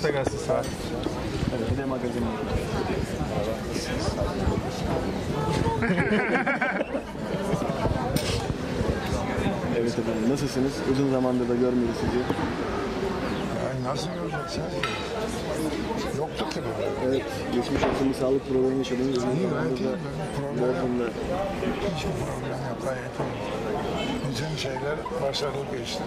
Usta gazetesi var. Bir de magazin var. Evet efendim, nasılsınız? Uzun zamandır da görmüyoruz sizi. Yani nasıl göreceksiniz? Yoktuk ki böyle. Evet, geçmiş olsun sağlık problemi yaşadığımız zaman da problemde. Hiçbir problem yok, gayet iyi. Bizim şeyler başarılı geçti.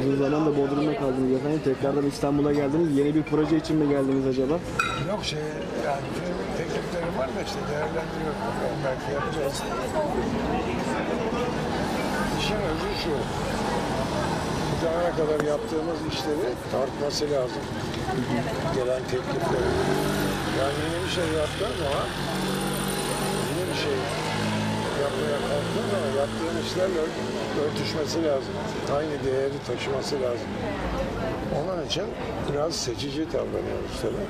Uzun zaman da Bodrum'da kaldınız efendim. Tekrardan İstanbul'a geldiniz. Yeni bir proje için mi geldiniz acaba? Yok şey, yani tekliflerim var da işte değerlendiriyorum. Belki yapacağız. İşin özü şu. Bu zamana kadar yaptığımız işleri tartması lazım. Gelen teklifleri. Yani yeni bir şey yaptığım zaman, yeni bir şey yapmaya kalktığım zaman yaptığım işlerle örtüşmesi lazım. Aynı değeri taşıması lazım. Onun için biraz seçici davranıyoruz tabii.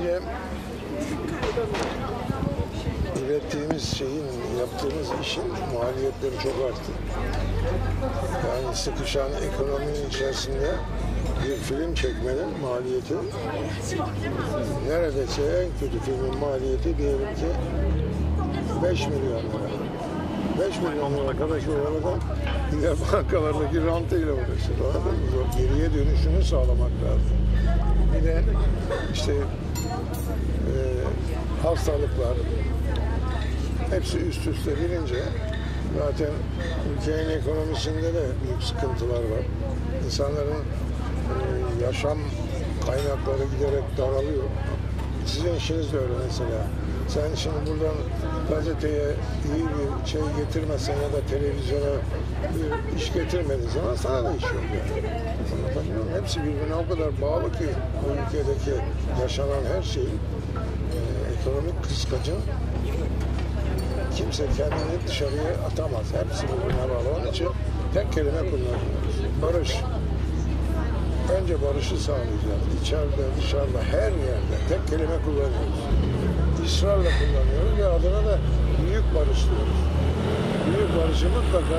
Yine ürettiğimiz şeyin, yaptığımız işin maliyetleri çok arttı. Yani sıkışan ekonominin içerisinde bir film çekmenin maliyeti neredeyse en kötü filmin maliyeti diyelim ki 5 milyon lira. 5 milyon lira kadar oradan diğer bankalardaki rantıyla uğraşır. Geriye dönüşünü sağlamak lazım. Bir de işte hastalıklar hepsi üst üste gelince zaten ülkenin ekonomisinde de büyük sıkıntılar var. İnsanların yaşam kaynakları giderek daralıyor. Sizin işiniz de öyle mesela. Sen şimdi buradan gazeteye iyi bir şey getirmezsen ya da televizyona bir iş getirmediğin zaman sana da iş yok yani. Hepsi birbirine o kadar bağlı ki bu ülkedeki yaşanan her şey ekonomik kıskacın kimse kendini dışarıya atamaz. Hepsi birbirine bağlı. Onun için tek kelime kullanıyoruz. Barış. Önce barışı sağlayacağız. İçeride, dışarıda, her yerde tek kelime kullanıyoruz. İsrarla kullanıyoruz ve adına da büyük barış diyoruz. Büyük barışı mutlaka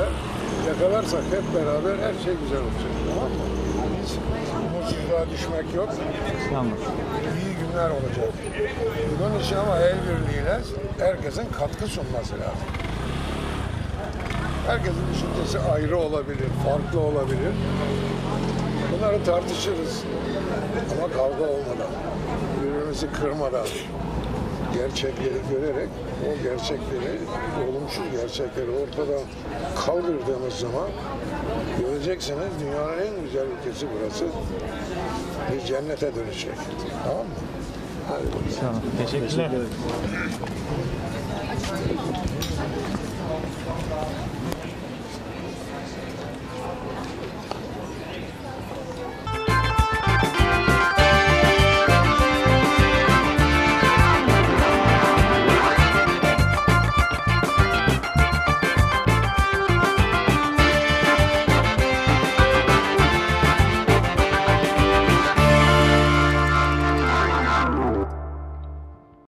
yakalarsak hep beraber her şey güzel olacak. Tamam mı? Hiç mutsuzluğa düşmek yok. Tamam. İyi günler olacak. Bunun için ama el birliğiyle herkesin katkı sunması lazım. Herkesin düşüncesi ayrı olabilir, farklı olabilir. Bunları tartışırız ama kavga olmadan, birbirimizi kırmadan, gerçekleri görerek o gerçekleri, olumsuz gerçekleri ortadan kaldırdığımız zaman göreceksiniz dünyanın en güzel ülkesi burası bir cennete dönecek. Tamam mı? Hadi bakalım. Teşekkürler.